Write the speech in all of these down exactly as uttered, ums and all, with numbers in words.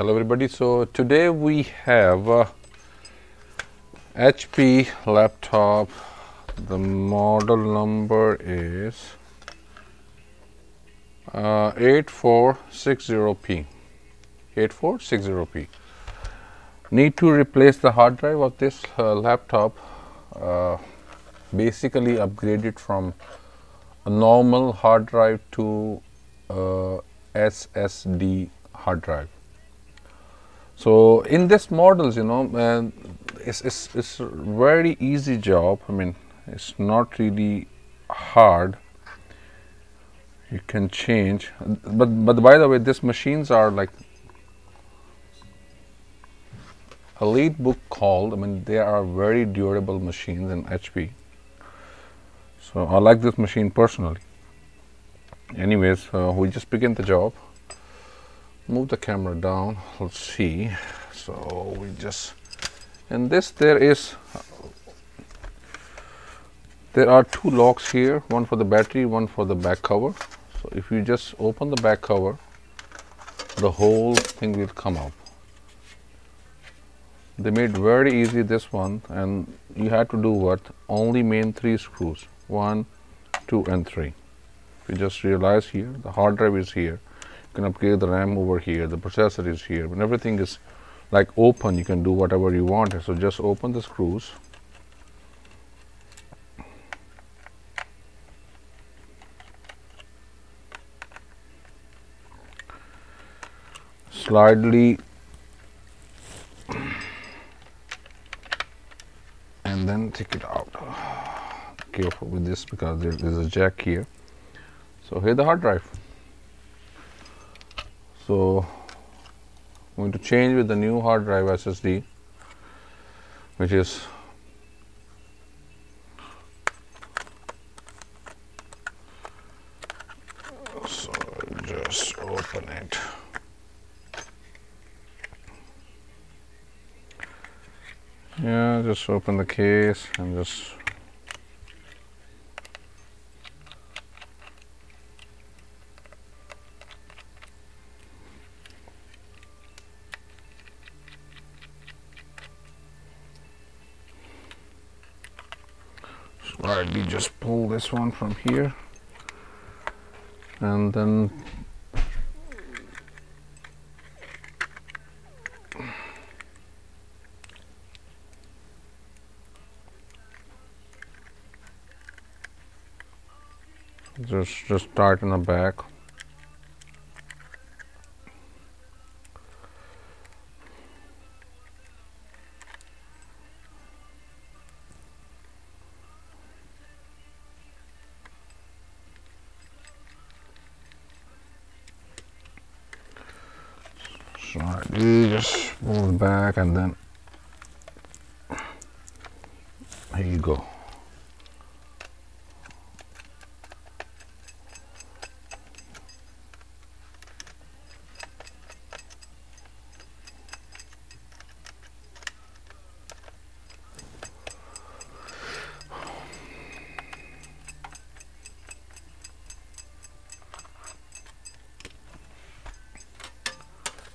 Hello everybody, so today we have uh, H P laptop. The model number is uh, eighty-four sixty P, eighty-four sixty P. Need to replace the hard drive of this uh, laptop, uh, basically upgrade it from a normal hard drive to uh, S S D hard drive. So in this models, you know, man, it's, it's, it's a very easy job. I mean, it's not really hard. You can change, but but by the way, these machines are like EliteBook called. I mean, they are very durable machines in H P. So I like this machine personally. Anyways, uh, we just begin the job. Move the camera down, let's see. So we just, and this there is, there are two locks here, one for the battery, one for the back cover. So if you just open the back cover, the whole thing will come out. They made very easy this one, and you had to do what? Only main three screws, one, two and three. If you just realize here, the hard drive is here. Can upgrade the RAM over here, the processor is here. When everything is like open, you can do whatever you want. So just open the screws. Slightly. And then take it out. Careful with this because there is a jack here. So here the hard drive. So I'm going to change with the new hard drive S S D, which is so just open it. Yeah, just open the case and just Right, we just pull this one from here and then just just start in the back. Right, you just pull it back and then here you go.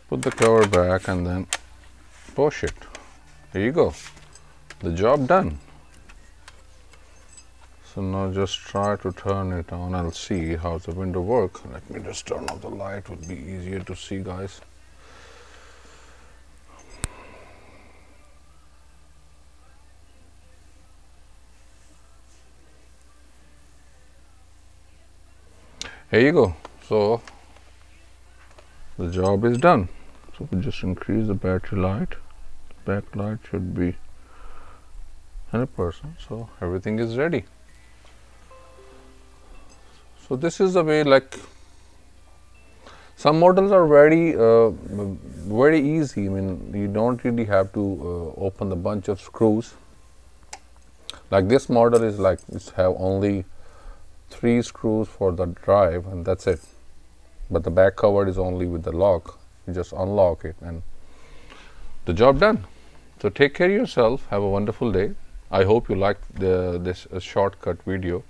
Put the cover back and then push it. There you go. The job done. So now just try to turn it on. I'll see how the window works. Let me just turn off the light. It would be easier to see, guys. Here you go. So the job is done. So we just increase the battery light. Backlight should be one hundred percent. So everything is ready. So this is the way, like some models are very, uh, very easy. I mean, you don't really have to uh, open a bunch of screws. Like this model is like it's have only three screws for the drive, and that's it. But the back cover is only with the lock. You just unlock it and the job done. So take care of yourself. Have a wonderful day. I hope you liked the, this uh, shortcut video.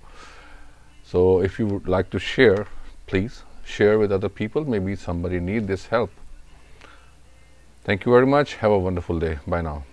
So if you would like to share, please share with other people. Maybe somebody needs this help. Thank you very much. Have a wonderful day. Bye now.